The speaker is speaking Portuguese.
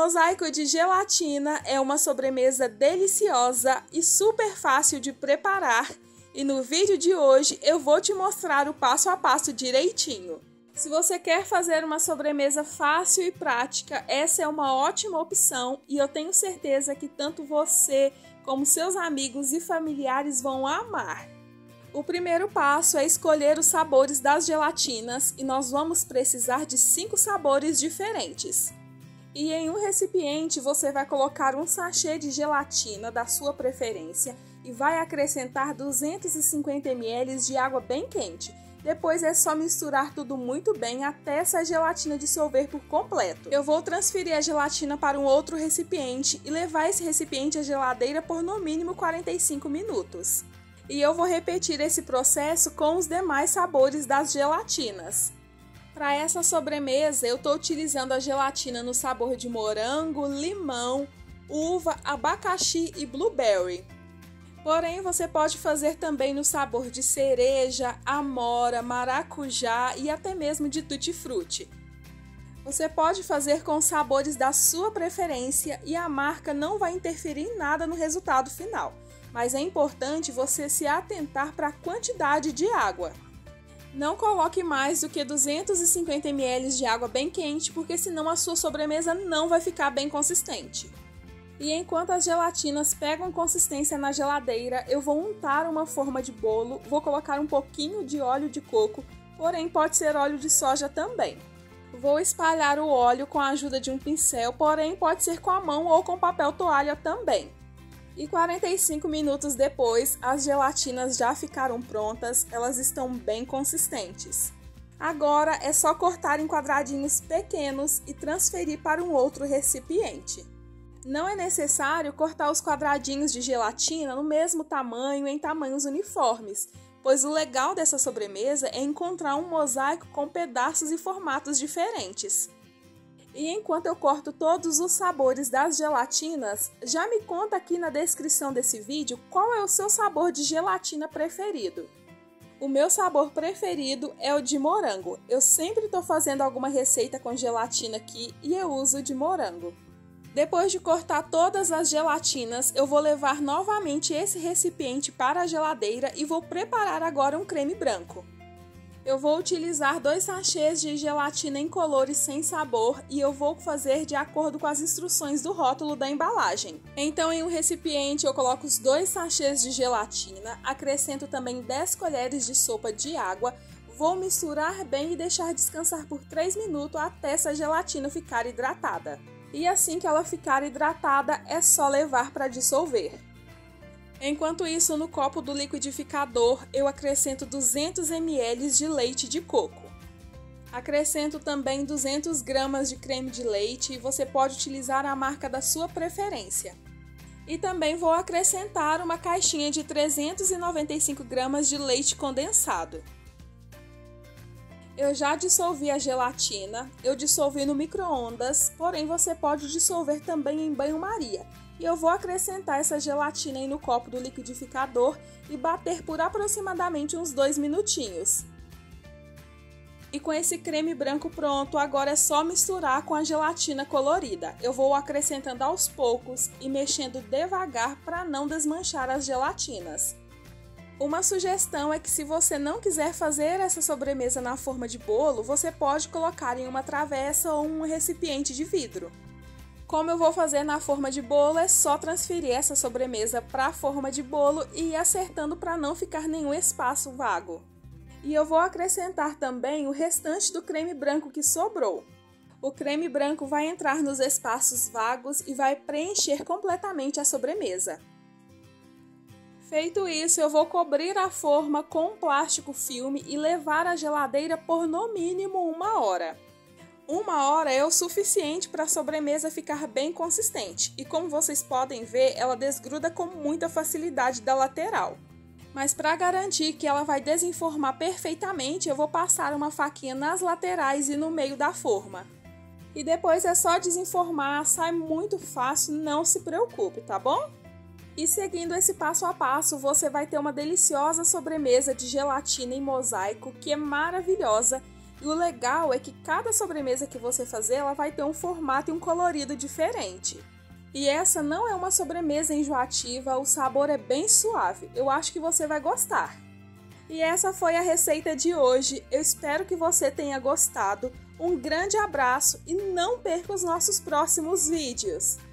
Mosaico de gelatina é uma sobremesa deliciosa e super fácil de preparar, e no vídeo de hoje eu vou te mostrar o passo a passo direitinho. Se você quer fazer uma sobremesa fácil e prática, essa é uma ótima opção e eu tenho certeza que tanto você como seus amigos e familiares vão amar. O primeiro passo é escolher os sabores das gelatinas e nós vamos precisar de 5 sabores diferentes. E em um recipiente você vai colocar um sachê de gelatina da sua preferência e vai acrescentar 250 ml de água bem quente. Depois é só misturar tudo muito bem até essa gelatina dissolver por completo. Eu vou transferir a gelatina para um outro recipiente e levar esse recipiente à geladeira por no mínimo 45 minutos. E eu vou repetir esse processo com os demais sabores das gelatinas. Para essa sobremesa, eu estou utilizando a gelatina no sabor de morango, limão, uva, abacaxi e blueberry. Porém, você pode fazer também no sabor de cereja, amora, maracujá e até mesmo de tutti-frutti. Você pode fazer com os sabores da sua preferência e a marca não vai interferir em nada no resultado final. Mas é importante você se atentar para a quantidade de água. Não coloque mais do que 250 ml de água bem quente, porque senão a sua sobremesa não vai ficar bem consistente. E enquanto as gelatinas pegam consistência na geladeira, eu vou untar uma forma de bolo, vou colocar um pouquinho de óleo de coco, porém pode ser óleo de soja também. Vou espalhar o óleo com a ajuda de um pincel, porém pode ser com a mão ou com papel toalha também. E 45 minutos depois, as gelatinas já ficaram prontas, elas estão bem consistentes. Agora é só cortar em quadradinhos pequenos e transferir para um outro recipiente. Não é necessário cortar os quadradinhos de gelatina no mesmo tamanho em tamanhos uniformes, pois o legal dessa sobremesa é encontrar um mosaico com pedaços e formatos diferentes. E enquanto eu corto todos os sabores das gelatinas, já me conta aqui na descrição desse vídeo qual é o seu sabor de gelatina preferido. O meu sabor preferido é o de morango. Eu sempre estou fazendo alguma receita com gelatina aqui e eu uso o de morango. Depois de cortar todas as gelatinas, eu vou levar novamente esse recipiente para a geladeira e vou preparar agora um creme branco. Eu vou utilizar 2 sachês de gelatina incolor e sem sabor e eu vou fazer de acordo com as instruções do rótulo da embalagem. Então em um recipiente eu coloco os 2 sachês de gelatina, acrescento também 10 colheres de sopa de água, vou misturar bem e deixar descansar por 3 minutos até essa gelatina ficar hidratada. E assim que ela ficar hidratada é só levar para dissolver. Enquanto isso, no copo do liquidificador, eu acrescento 200 ml de leite de coco. Acrescento também 200 gramas de creme de leite e você pode utilizar a marca da sua preferência. E também vou acrescentar uma caixinha de 395 gramas de leite condensado. Eu já dissolvi a gelatina, eu dissolvi no micro-ondas, porém você pode dissolver também em banho-maria. E eu vou acrescentar essa gelatina aí no copo do liquidificador e bater por aproximadamente uns 2 minutinhos. E com esse creme branco pronto, agora é só misturar com a gelatina colorida. Eu vou acrescentando aos poucos e mexendo devagar para não desmanchar as gelatinas. Uma sugestão é que se você não quiser fazer essa sobremesa na forma de bolo, você pode colocar em uma travessa ou um recipiente de vidro. Como eu vou fazer na forma de bolo, é só transferir essa sobremesa para a forma de bolo e ir acertando para não ficar nenhum espaço vago. E eu vou acrescentar também o restante do creme branco que sobrou. O creme branco vai entrar nos espaços vagos e vai preencher completamente a sobremesa. Feito isso, eu vou cobrir a forma com um plástico filme e levar à geladeira por no mínimo 1 hora. 1 hora é o suficiente para a sobremesa ficar bem consistente e, como vocês podem ver, ela desgruda com muita facilidade da lateral. Mas para garantir que ela vai desenformar perfeitamente, eu vou passar uma faquinha nas laterais e no meio da forma. E depois é só desenformar, sai muito fácil, não se preocupe, tá bom? E seguindo esse passo a passo, você vai ter uma deliciosa sobremesa de gelatina em mosaico que é maravilhosa. E o legal é que cada sobremesa que você fazer, ela vai ter um formato e um colorido diferente. E essa não é uma sobremesa enjoativa, o sabor é bem suave. Eu acho que você vai gostar. E essa foi a receita de hoje. Eu espero que você tenha gostado. Um grande abraço e não perca os nossos próximos vídeos.